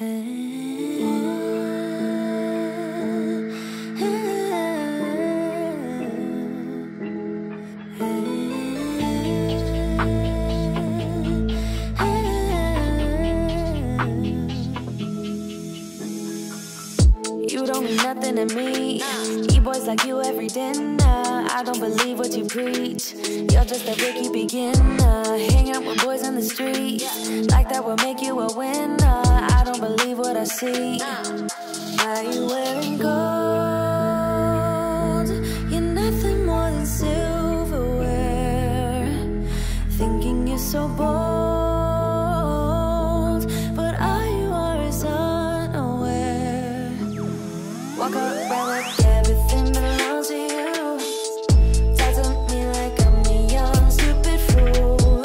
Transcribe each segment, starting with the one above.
You don't mean nothing to me. E-boys like you every dinner. I don't believe what you preach. You're just a rookie beginner. Hang out with boys on the street. Like that will make you a winner. I don't believe what I see. Why are you wearing gold? You're nothing more than silverware. Thinking you're so bold. Walk around like everything belongs to you. Talk to me like I'm a young stupid fool.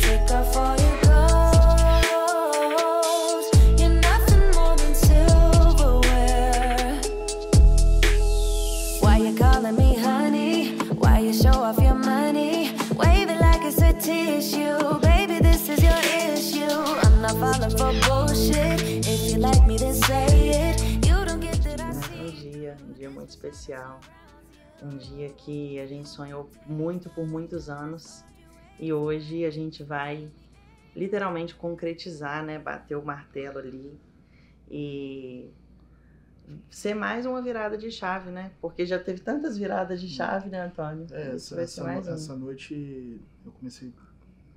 Take off all your clothes. You're nothing more than silverware. Why you calling me honey? Why you show off your money? Wave it like it's a tissue. Baby, this is your issue. I'm not falling for bullshit. If you like me, then say it. Um dia muito especial, um dia que a gente sonhou muito por muitos anos e hoje a gente vai literalmente concretizar, né, bater o martelo ali e ser mais uma virada de chave, né, porque já teve tantas viradas de chave, né, Antônio? Essa noite eu comecei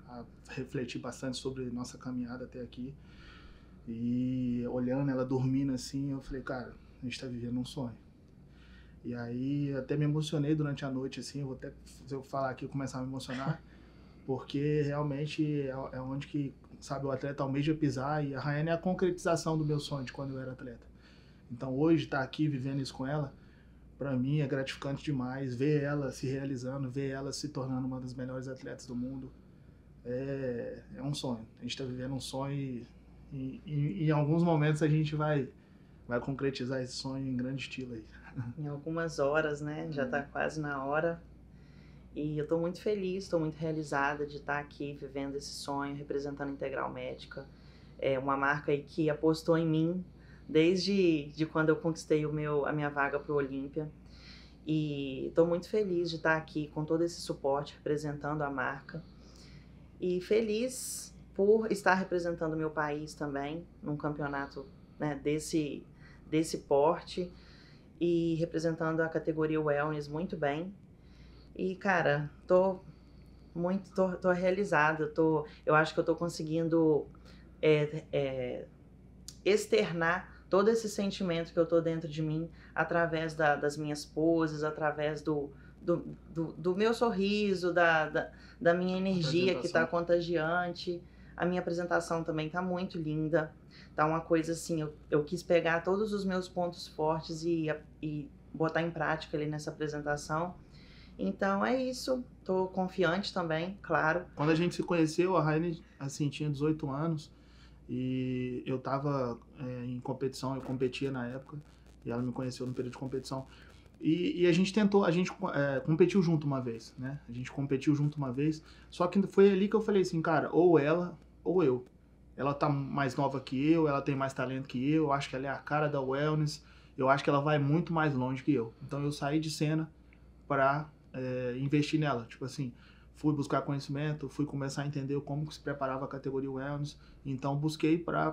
a refletir bastante sobre nossa caminhada até aqui e olhando ela dormindo assim, eu falei, cara, a gente tá vivendo um sonho. E aí até me emocionei durante a noite, assim, vou até, se eu falar aqui, eu começar a me emocionar, porque realmente é onde que, sabe, o atleta almeja pisar, e a Rayane é a concretização do meu sonho de quando eu era atleta. Então hoje estar aqui vivendo isso com ela, pra mim é gratificante demais, ver ela se realizando, ver ela se tornando uma das melhores atletas do mundo, é um sonho. A gente tá vivendo um sonho e em alguns momentos a gente vai concretizar esse sonho em grande estilo aí. Em algumas horas, né? Já tá quase na hora. E eu tô muito feliz, tô muito realizada de estar aqui vivendo esse sonho, representando a Integral Médica. É uma marca aí que apostou em mim desde quando eu conquistei a minha vaga pro Olympia. E tô muito feliz de estar aqui com todo esse suporte representando a marca. E feliz por estar representando o meu país também, num campeonato, né, desse porte e representando a categoria Wellness muito bem. E, cara, tô realizada, eu acho que eu tô conseguindo externar todo esse sentimento que eu tô dentro de mim através das minhas poses, através do meu sorriso, da minha energia que tá contagiante. A minha apresentação também tá muito linda. Tá uma coisa assim, eu quis pegar todos os meus pontos fortes e botar em prática ali nessa apresentação. Então é isso, tô confiante também, claro. Quando a gente se conheceu, a Rayane, assim, tinha 18 anos e eu tava em competição, eu competia na época e ela me conheceu no período de competição. E a gente tentou, a gente competiu junto uma vez, né? A gente competiu junto uma vez, só que foi ali que eu falei assim, cara, ou ela ou eu. Ela tá mais nova que eu, ela tem mais talento que eu acho que ela é a cara da Wellness, eu acho que ela vai muito mais longe que eu. Então eu saí de cena pra investir nela, tipo assim, fui buscar conhecimento, fui começar a entender como que se preparava a categoria Wellness, então busquei pra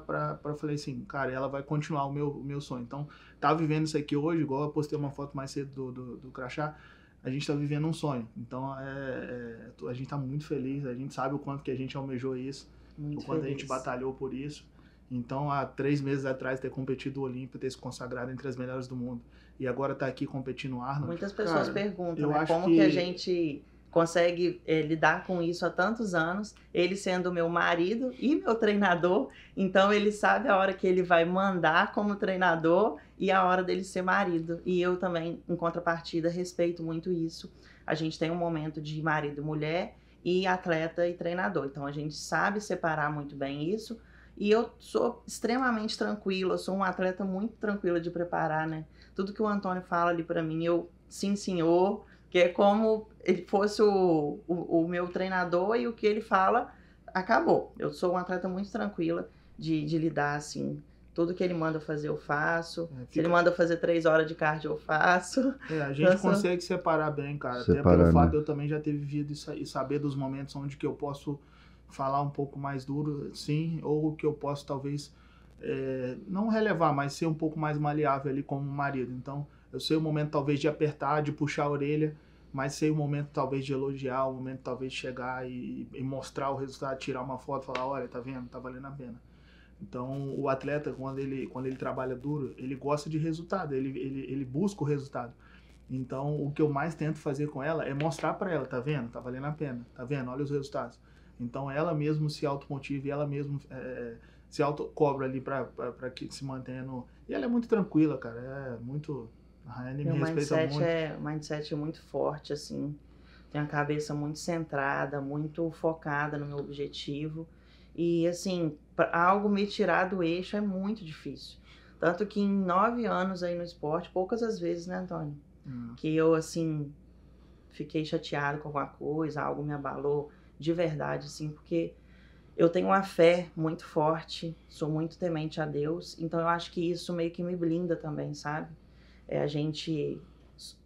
falei assim, cara, ela vai continuar o meu sonho. Então tá vivendo isso aqui hoje, igual eu postei uma foto mais cedo do crachá, a gente tá vivendo um sonho. Então a gente tá muito feliz, a gente sabe o quanto que a gente almejou isso, muito o quanto feliz. A gente batalhou por isso. Então, há 3 meses atrás, ter competido o Olympia, ter se consagrado entre as melhores do mundo, e agora tá aqui competindo o Arnold. Muitas pessoas, cara, perguntam, né, como que a gente consegue lidar com isso há tantos anos, ele sendo meu marido e meu treinador, então ele sabe a hora que ele vai mandar como treinador e a hora dele ser marido. E eu também, em contrapartida, respeito muito isso. A gente tem um momento de marido e mulher, e atleta e treinador, então a gente sabe separar muito bem isso, e eu sou extremamente tranquila, eu sou um atleta muito tranquila de preparar, né? Tudo que o Antônio fala ali pra mim, eu, sim senhor, que é como ele fosse o meu treinador, e o que ele fala, acabou. Eu sou um atleta muito tranquila de lidar, assim, Tudo que ele manda eu fazer, eu faço. É, se ele manda eu fazer 3 horas de cardio, eu faço. É, a gente consegue separar bem, cara. Até pelo fato de eu também já ter vivido isso e saber dos momentos onde que eu posso falar um pouco mais duro, sim, ou que eu posso talvez não relevar, mas ser um pouco mais maleável ali como marido. Então, eu sei o momento talvez de apertar, de puxar a orelha, mas sei o momento talvez de elogiar, o momento talvez de chegar e mostrar o resultado, tirar uma foto e falar, olha, tá vendo? Tá valendo a pena. Então, o atleta, quando ele trabalha duro, ele gosta de resultado, ele busca o resultado. Então, o que eu mais tento fazer com ela é mostrar pra ela, tá vendo? Tá valendo a pena, tá vendo? Olha os resultados. Então, ela mesmo se automotiva e ela mesmo se autocobra ali pra que se mantenha no... E ela é muito tranquila, cara, é muito... A Rayane me respeita muito. O mindset é muito forte, assim. Tenho a cabeça muito centrada, muito focada no meu objetivo. E, assim, algo me tirar do eixo é muito difícil. Tanto que em 9 anos aí no esporte, poucas as vezes, né, Antônio? Que eu, assim, fiquei chateado com alguma coisa, algo me abalou de verdade, assim, porque eu tenho uma fé muito forte, sou muito temente a Deus, então eu acho que isso meio que me blinda também, sabe?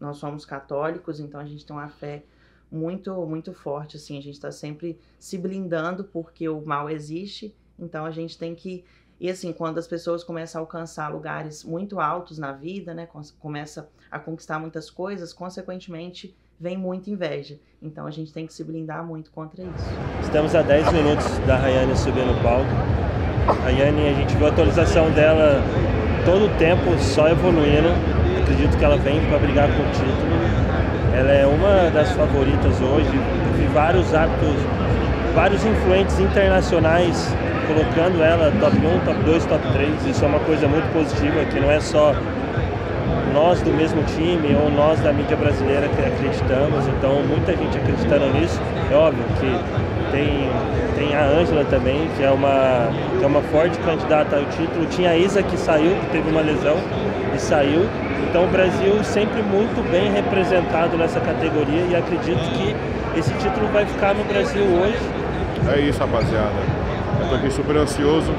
Nós somos católicos, então a gente tem uma fé muito, muito forte, assim, a gente está sempre se blindando porque o mal existe, então a gente tem que, e assim, quando as pessoas começam a alcançar lugares muito altos na vida, né, começa a conquistar muitas coisas, consequentemente vem muita inveja, então a gente tem que se blindar muito contra isso. Estamos a 10 minutos da Rayane subir no palco. Rayane, a gente viu a atualização dela todo o tempo, só evoluindo. Acredito que ela vem para brigar com o título. Ela é uma das favoritas hoje. Vi vários hábitos, vários influentes internacionais colocando ela top 1, top 2, top 3. Isso é uma coisa muito positiva, que não é só nós do mesmo time ou nós da mídia brasileira que acreditamos. Então, muita gente acreditando nisso. É óbvio que tem a Ângela também, que é uma forte candidata ao título. Tinha a Isa, que saiu, que teve uma lesão e saiu. Então o Brasil sempre muito bem representado nessa categoria e acredito que esse título vai ficar no Brasil hoje. É isso, rapaziada. Eu tô aqui super ansioso.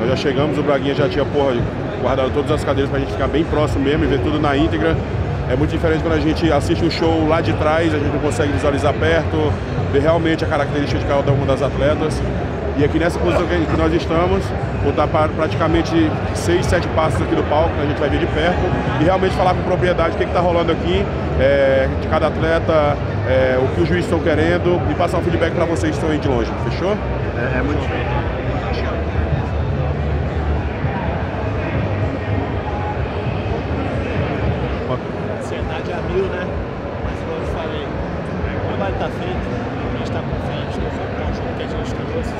Nós já chegamos, o Braguinha já tinha guardado todas as cadeiras pra gente ficar bem próximo mesmo e ver tudo na íntegra. É muito diferente quando a gente assiste um show lá de trás, a gente não consegue visualizar perto, ver realmente a característica de cada uma das atletas. E aqui nessa posição que nós estamos, vou estar praticamente 6, 7 passos aqui do palco, a gente vai ver de perto e realmente falar com propriedade o que está rolando aqui, de cada atleta, o que os juízes estão querendo e passar um feedback para vocês que estão aí de longe, fechou? É muito diferente. Ansiedade a 1000, né? Mas como eu falei, o trabalho está feito, a gente está confiante, é um jogo que a gente trouxe.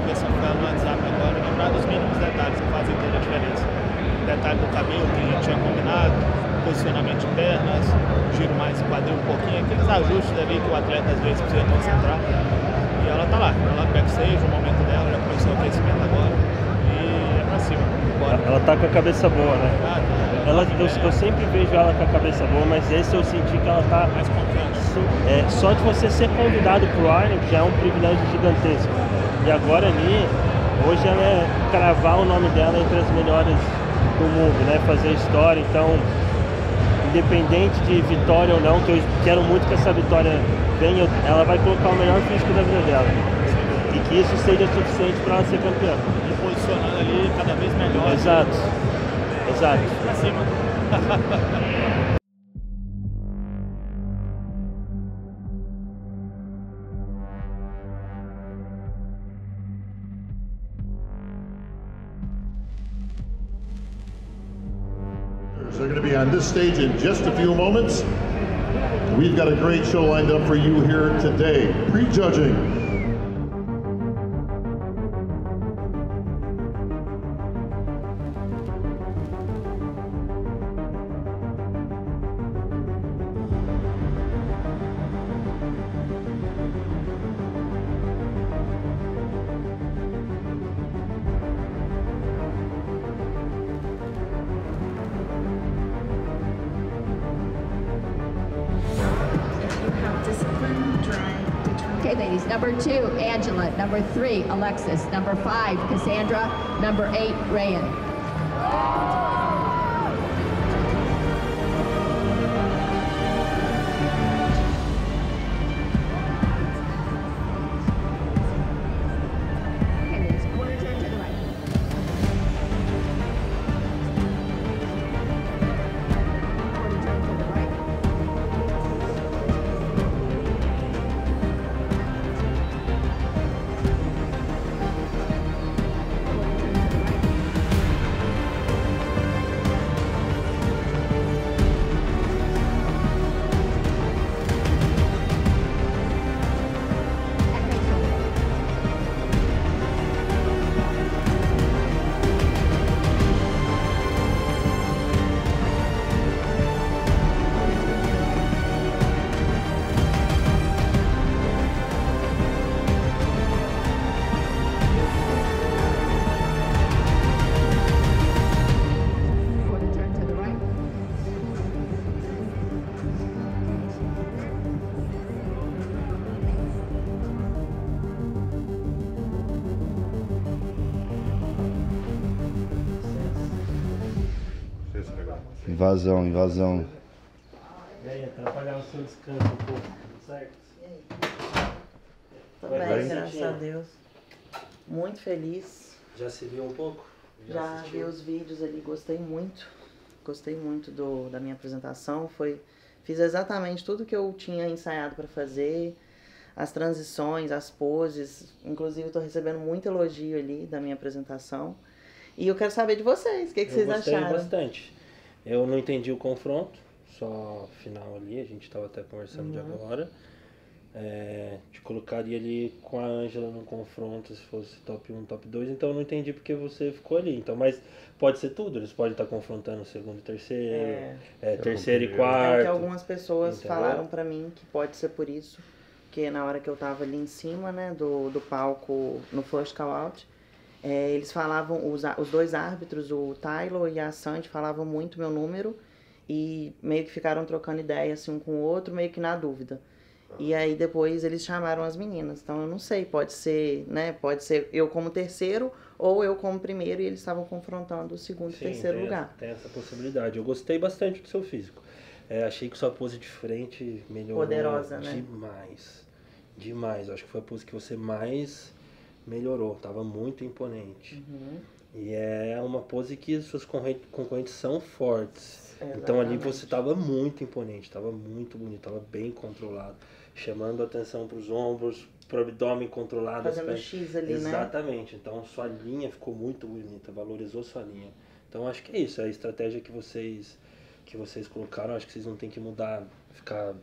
Conversando com ela no WhatsApp agora, lembrar dos mínimos detalhes que fazem toda a diferença. O detalhe do cabelo que a gente tinha combinado, posicionamento de pernas, giro mais o quadril um pouquinho, aqueles ajustes ali que o atleta às vezes precisa concentrar. E ela tá lá, ela pega o seja, o momento dela, já começou o crescimento agora e é pra cima. Bora. Ela tá com a cabeça boa, né? Eu sempre vejo ela com a cabeça boa, mas esse eu senti que ela tá mais confiante. Só de você ser convidado pro Arnold já é um privilégio gigantesco. E agora ali, hoje ela é cravar o nome dela entre as melhores do mundo, né? Fazer história, então, independente de vitória ou não, que eu quero muito que essa vitória venha, ela vai colocar o melhor físico da vida dela. E que isso seja suficiente para ela ser campeã. E posicionando ali cada vez melhor. Exato, exato. Pra cima. They're going to be on this stage in just a few moments. We've got a great show lined up for you here today. Prejudging. A's. Number 2, Ângela. Number 3, Alexis. Number 5, Kassandra. Number 8, Rayane. Invasão, invasão. E aí, atrapalhar o seu descanso um pouco, tudo certo? Tô bem, graças a Deus. Muito feliz. Já se viu um pouco? Já vi os vídeos ali, gostei muito. Gostei muito da minha apresentação. Fiz exatamente tudo que eu tinha ensaiado para fazer. As transições, as poses. Inclusive, estou recebendo muito elogio ali da minha apresentação. E eu quero saber de vocês, o que vocês acharam? Gostei bastante. Eu não entendi o confronto, só final ali, a gente estava até conversando de agora. Te colocaria ali com a Ângela no confronto, se fosse top 1, top 2, então eu não entendi porque você ficou ali. Então, mas pode ser tudo, eles podem estar confrontando o segundo e terceiro, terceiro e quarto. É que algumas pessoas falaram pra mim que pode ser por isso, porque na hora que eu tava ali em cima, né, do palco, no first call out, eles falavam, os dois árbitros, o Tyler e a Sandy, falavam muito meu número e meio que ficaram trocando ideia assim, um com o outro, meio que na dúvida. E aí depois eles chamaram as meninas, então eu não sei, pode ser, né, pode ser eu como terceiro ou eu como primeiro e eles estavam confrontando o segundo e terceiro lugar. Tem essa possibilidade. Eu gostei bastante do seu físico, achei que sua pose de frente melhorou poderosa, né? Demais, demais, acho que foi a pose que você mais... melhorou, estava muito imponente. E é uma pose que suas concorrentes são fortes. Exatamente. Então ali você estava muito imponente, estava muito bonito, estava bem controlado. Chamando a atenção para os ombros, para o abdômen controlado. Fazendo X ali, né? Exatamente. Então sua linha ficou muito bonita, valorizou sua linha. Então acho que é isso, é a estratégia que vocês colocaram. Acho que vocês não tem que mudar, ficar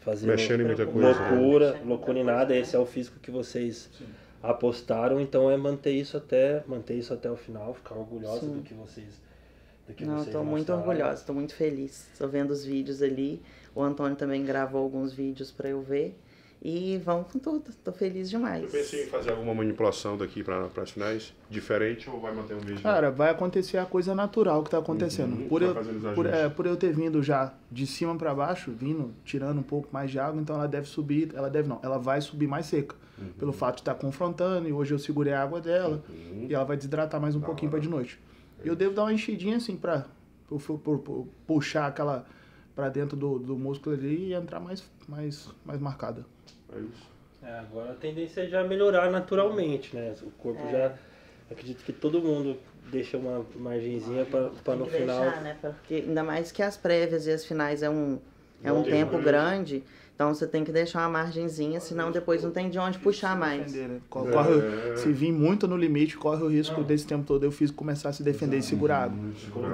fazendo mexendo em muita coisa, loucura em nada. Esse é o físico que vocês... apostaram, então é manter isso até o final, ficar orgulhosa do que vocês estou muito orgulhosa, estou muito feliz, estou vendo os vídeos ali, o Antônio também gravou alguns vídeos para eu ver e vamos com tudo, estou feliz demais. Eu pensei em fazer alguma manipulação daqui para as finais, diferente ou vai manter um vídeo? Cara, vai acontecer a coisa natural que está acontecendo, por eu ter vindo já de cima para baixo, tirando um pouco mais de água, então ela deve subir, ela vai subir mais seca. Pelo fato de estar confrontando, e hoje eu segurei a água dela, e ela vai desidratar mais um pouquinho para de noite. Eu devo dar uma enchidinha assim para puxar aquela para dentro do músculo ali e entrar mais marcada. É isso. Agora a tendência é já melhorar naturalmente, né? O corpo já... Acredito que todo mundo deixa uma margenzinha para no final... Deixar, né? Porque ainda mais que as prévias e as finais é um tempo grande... Então você tem que deixar uma margenzinha, senão depois não tem de onde puxar mais. Se vir muito no limite, corre o risco desse tempo todo eu fiz começar a se defender e segurar.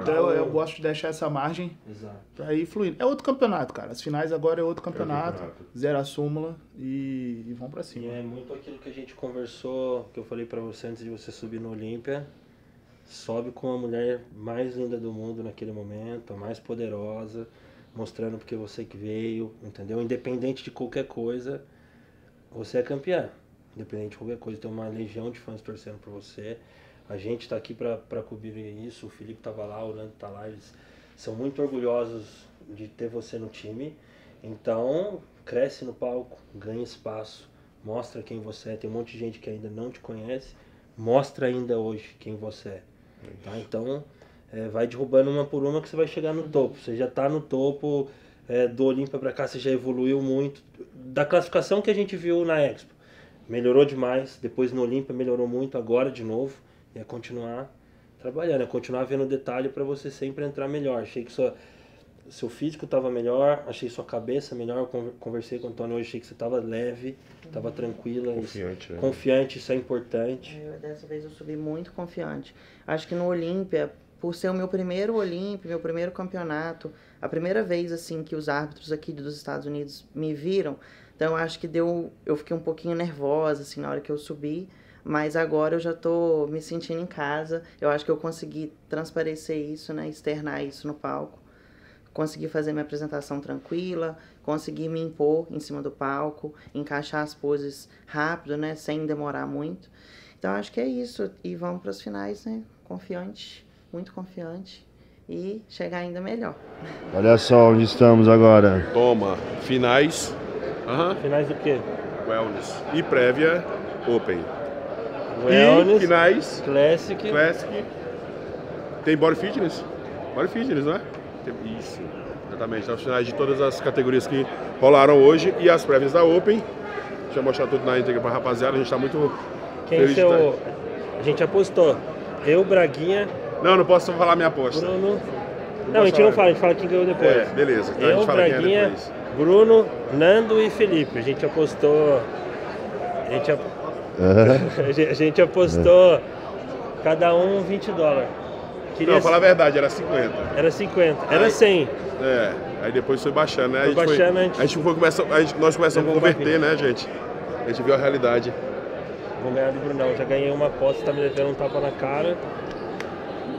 Então eu gosto de deixar essa margem para ir fluindo. É outro campeonato, cara. As finais agora é outro campeonato. Zero a súmula e vão para cima. E é muito aquilo que a gente conversou, que eu falei para você antes de você subir no Olympia. Sobe com a mulher mais linda do mundo naquele momento, a mais poderosa. Mostrando porque você que veio, entendeu? Independente de qualquer coisa, você é campeã. Independente de qualquer coisa, tem uma legião de fãs torcendo por você. A gente tá aqui pra cobrir isso, o Felipe tava lá, o Orlando tá lá, eles são muito orgulhosos de ter você no time. Então, cresce no palco, ganha espaço, mostra quem você é. Tem um monte de gente que ainda não te conhece, mostra ainda hoje quem você é. Tá? Então, vai derrubando uma por uma que você vai chegar no topo. Você já está no topo, do Olímpia para cá você já evoluiu muito. Da classificação que a gente viu na Expo, melhorou demais. Depois no Olímpia melhorou muito, agora de novo. E é continuar trabalhando, é continuar vendo detalhe para você sempre entrar melhor. Achei que seu físico estava melhor, achei sua cabeça melhor. Eu conversei com o Antônio hoje, achei que você estava leve, estava tranquila. Confiante. Isso, confiante, isso é importante. Dessa vez eu subi muito confiante. Acho que no Olímpia, por ser o meu primeiro Olímpia, meu primeiro campeonato, a primeira vez assim que os árbitros aqui dos Estados Unidos me viram, então eu acho que eu fiquei um pouquinho nervosa assim na hora que eu subi. Mas agora eu já tô me sentindo em casa. Eu acho que eu consegui transparecer isso, né? Externar isso no palco. Consegui fazer minha apresentação tranquila, consegui me impor em cima do palco, encaixar as poses rápido, né? Sem demorar muito. Então acho que é isso. E vamos para os finais, né? Confiante, muito confiante. E chegar ainda melhor. Olha só onde estamos agora. Toma, finais. Finais do quê? Wellness. E prévia, Open. Wellness, finais, Classic. Tem Body Fitness, não é? Isso, exatamente. São os finais de todas as categorias que rolaram hoje e as prévias da Open. Deixa eu mostrar tudo na íntegra pra rapaziada. A gente tá muito feliz. A gente apostou. Eu, Braguinha... Não posso falar minha aposta. Bruno... Não, a gente não fala, a gente fala quem ganhou depois. É, beleza. Então, eu, a gente fala Braguinha, quem é depois. Bruno, Nando e Felipe. A gente apostou... A gente apostou cada um $20. Queria... Não, falar a verdade, era 50. Era 50, aí, era 100. É, aí depois foi baixando, né? Nós começamos a converter, né, gente? A gente viu a realidade. Vou ganhar do Brunão, já ganhei uma aposta, tá me levando um tapa na cara.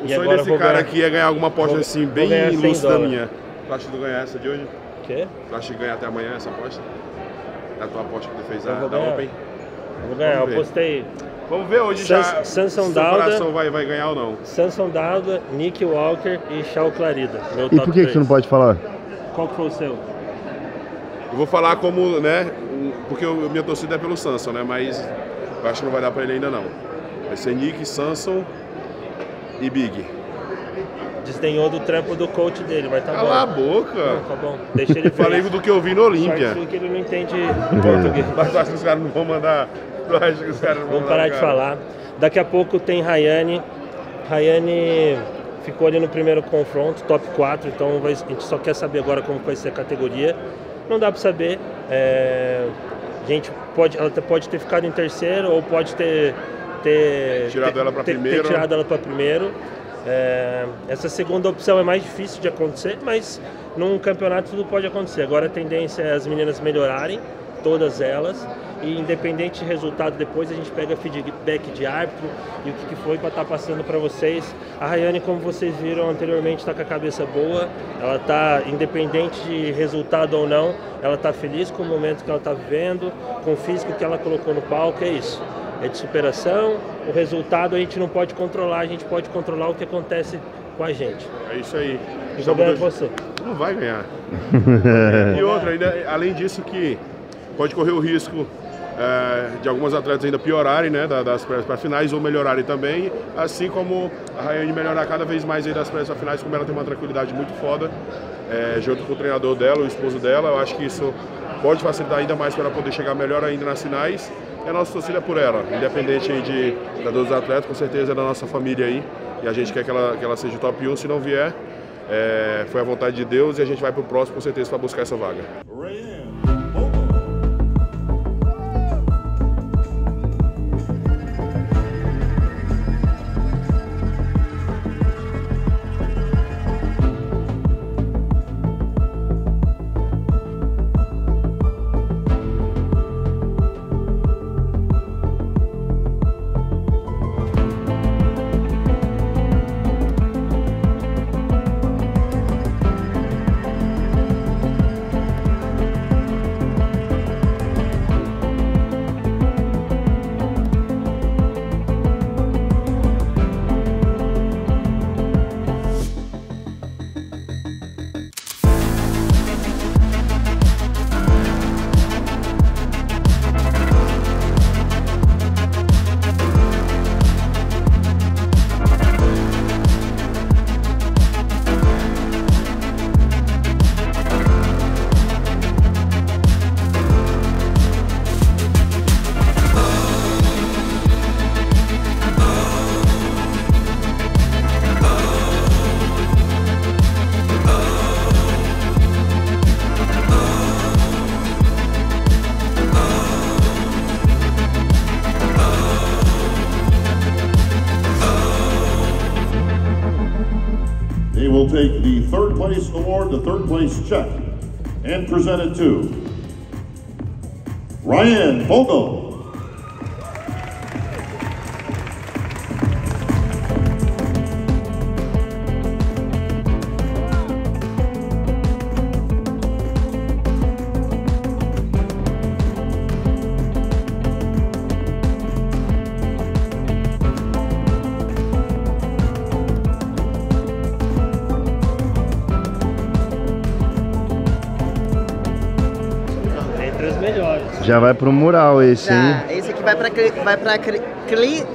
O sonho desse cara aqui é ganhar alguma aposta assim, bem lúcida minha. Tu acha que tu ganhar essa de hoje? O quê? Tu acha que ganhar até amanhã essa aposta? A tua aposta que tu fez da Open? Vou ganhar, eu postei. Vamos ver hoje já Samson Dauda, se o coração vai ganhar ou não. Samson Dauda, Nick Walker e Shaun Clarida. E por que você não pode falar? Qual que foi o seu? Eu vou falar como, né? Porque minha torcida é pelo Samson, né? Mas eu acho que não vai dar pra ele ainda não. Vai ser Nick, Samson e Big. Desdenhou do trampo do coach dele, vai tá bom. Cala a boca! Não, tá bom. Deixa ele ver. Falei do que eu vi no Olímpia. Acho que ele não entende português. Mas acho que os caras não vão mandar... Vamos parar de falar. Daqui a pouco tem Rayane. Rayane ficou ali no primeiro confronto, top 4. Então a gente só quer saber agora como vai ser a categoria. Não dá pra saber. Ela pode ter ficado em terceiro ou pode ter tirado ela pra primeiro. Essa segunda opção é mais difícil de acontecer, mas num campeonato tudo pode acontecer. Agora a tendência é as meninas melhorarem, todas elas, e independente de resultado depois a gente pega feedback de árbitro e o que foi para estar passando para vocês. A Rayane, como vocês viram anteriormente, está com a cabeça boa, ela está, independente de resultado ou não, ela está feliz com o momento que ela está vivendo, com o físico que ela colocou no palco, é isso. É de superação, o resultado a gente não pode controlar, a gente pode controlar o que acontece com a gente. É isso aí. Vou ganhar você. Não vai ganhar. E outra, ainda, além disso, que pode correr o risco de algumas atletas ainda piorarem, né, das prévias para finais, ou melhorarem também, assim como a Rayane melhorar cada vez mais aí das prévias para finais, como ela tem uma tranquilidade muito foda, junto com o treinador dela, o esposo dela. Eu acho que isso pode facilitar ainda mais para ela poder chegar melhor ainda nas finais. É a nossa torcida por ela, independente aí da dos atletas, com certeza é da nossa família aí, e a gente quer que ela seja o top 1, se não vier, foi a vontade de Deus, e a gente vai pro próximo com certeza para buscar essa vaga. will take the third place award, the third place check, and present it to Rayane Fogal. Já vai pro mural esse, hein? Esse aqui vai pra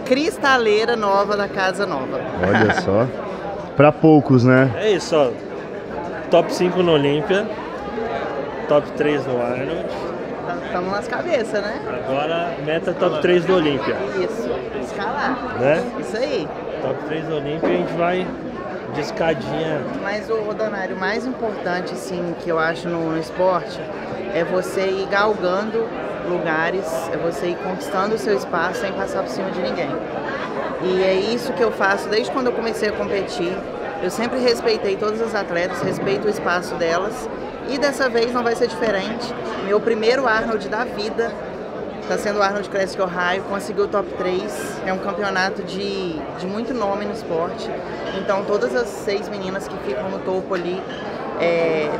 cristaleira nova da casa nova. Olha só. Pra poucos, né? É isso, ó. Top 5 no Olympia. Top 3 no Arnold. Estamos nas cabeças, né? Agora, meta top 3 do Olympia. Isso. Escalar. Né? Isso aí. Top 3 do Olympia, a gente vai de escadinha. Mas, ô, Donário, o mais importante, assim, que eu acho no esporte é você ir galgando lugares, é você ir conquistando o seu espaço sem passar por cima de ninguém. E é isso que eu faço desde quando eu comecei a competir. Eu sempre respeitei todas as atletas, respeito o espaço delas e dessa vez não vai ser diferente. Meu primeiro Arnold da vida, está sendo o Arnold Classic Ohio, conseguiu o top 3, é um campeonato de muito nome no esporte. Então todas as 6 meninas que ficam no topo ali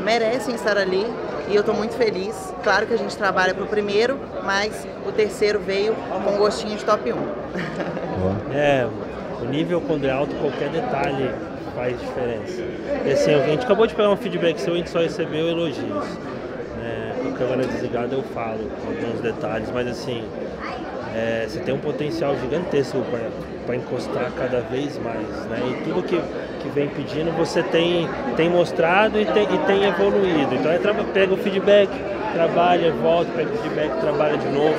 merecem estar ali. E eu estou muito feliz, claro que a gente trabalha para o primeiro, mas o terceiro veio com gostinho de top 1. É, o nível quando é alto, qualquer detalhe faz diferença. E assim, a gente acabou de pegar um feedback seu, a gente só recebeu elogios. Com a câmera desligada eu falo alguns detalhes, mas assim, você tem um potencial gigantesco para encostar cada vez mais, né? E tudo que vem pedindo você tem mostrado e tem evoluído. Então pega o feedback, trabalha, volta, pega o feedback, trabalha de novo.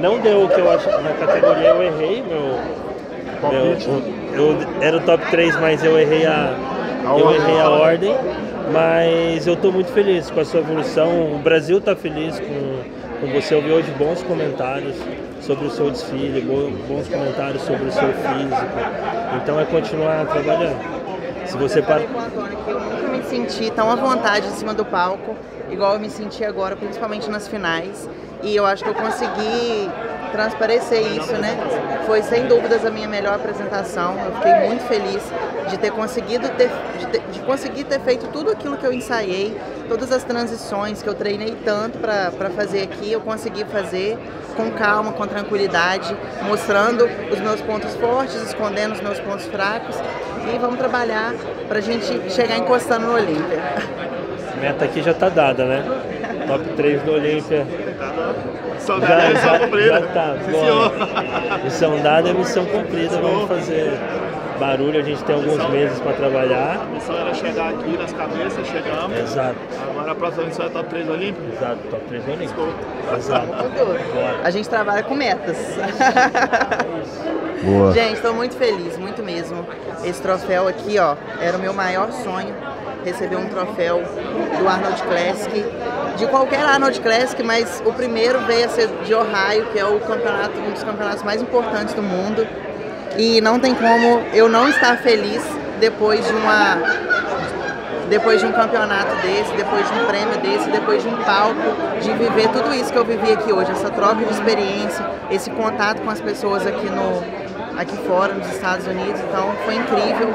Não deu o que eu acho na categoria, eu errei, eu era o top 3, mas eu errei a ordem. Mas eu estou muito feliz com a sua evolução, o Brasil está feliz com você. Eu vi hoje bons comentários sobre o seu desfile, bons comentários sobre o seu físico, então é continuar trabalhando. Se você falei com o Antônio que eu nunca me senti tão à vontade em cima do palco, igual eu me senti agora, principalmente nas finais, e eu acho que eu consegui transparecer isso, né? Foi sem dúvidas a minha melhor apresentação. Eu fiquei muito feliz de ter conseguido de conseguir ter feito tudo aquilo que eu ensaiei, todas as transições que eu treinei tanto para fazer aqui, eu consegui fazer com calma, com tranquilidade, mostrando os meus pontos fortes, escondendo os meus pontos fracos, e vamos trabalhar para a gente chegar encostando no Olympia. A meta aqui já está dada, né? Top 3 do Olympia. Já tá, missão dada é missão cumprida, vamos fazer barulho, a gente tem alguns meses para trabalhar. A missão era chegar aqui nas cabeças, chegamos. Exato. Agora a próxima missão é top 3 do Olympia? Exato, top 3 do Olympia. Exato. A gente trabalha com metas. Boa. Gente, estou muito feliz, muito mesmo. Esse troféu aqui, ó, era o meu maior sonho. Receber um troféu do Arnold Classic, de qualquer Arnold Classic, mas o primeiro veio a ser de Ohio, que é o campeonato, um dos campeonatos mais importantes do mundo. E não tem como eu não estar feliz depois de um campeonato desse, depois de um prêmio desse, depois de um palco, de viver tudo isso que eu vivi aqui hoje, essa troca de experiência, esse contato com as pessoas aqui fora, nos Estados Unidos. Então foi incrível.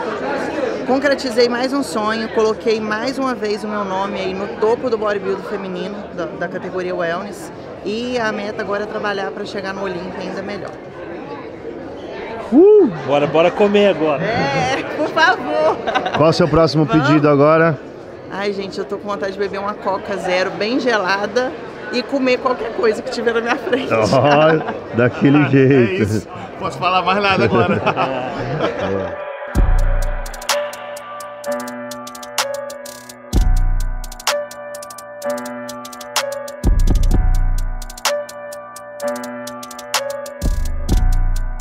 Concretizei mais um sonho, coloquei mais uma vez o meu nome aí no topo do bodybuilding feminino, da categoria Wellness, e a meta agora é trabalhar para chegar no Olympia ainda melhor. Bora comer agora. Por favor. Qual é o seu próximo pedido agora? Ai, gente, eu tô com vontade de beber uma Coca Zero bem gelada e comer qualquer coisa que tiver na minha frente. Oh, daquele jeito. É isso. Posso falar mais nada agora.